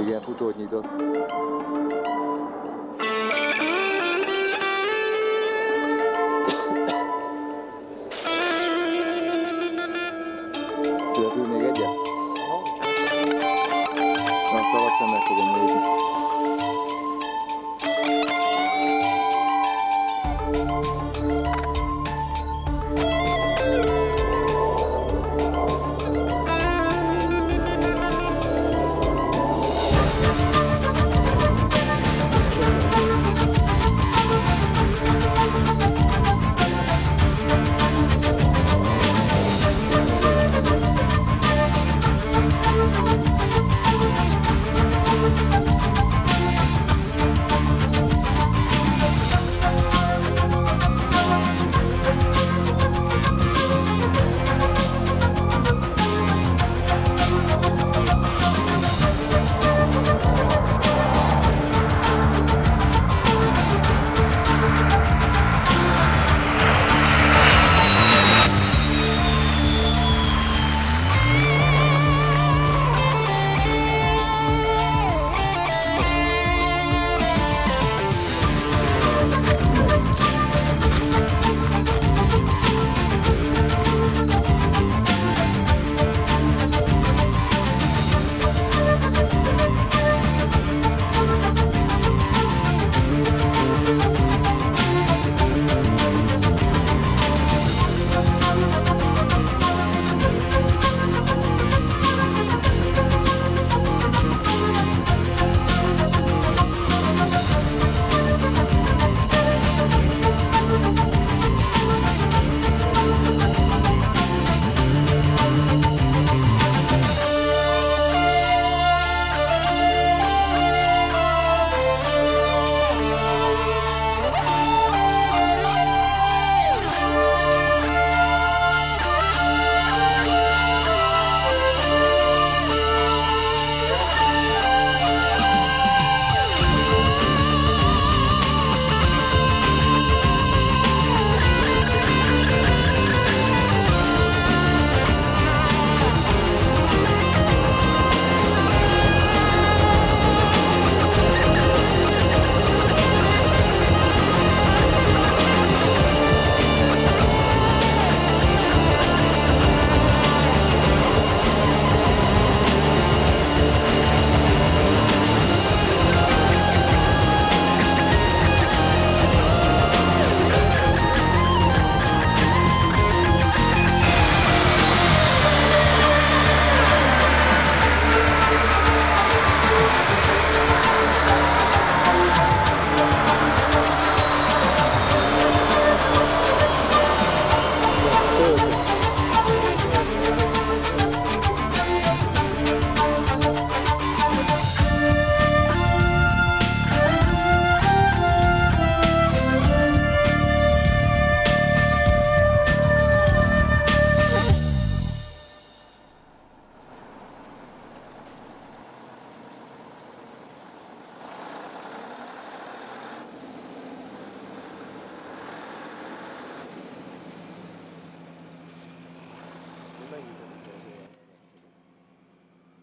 Igen, futót nyitott. Csöpül még egyet? Nem szabad, sem meg tudom nézni.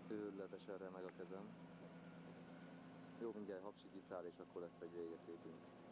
Tőrletes erre meg a kezem. Jó, mindjárt hapsig iszáll, és akkor lesz egy véget lépünk.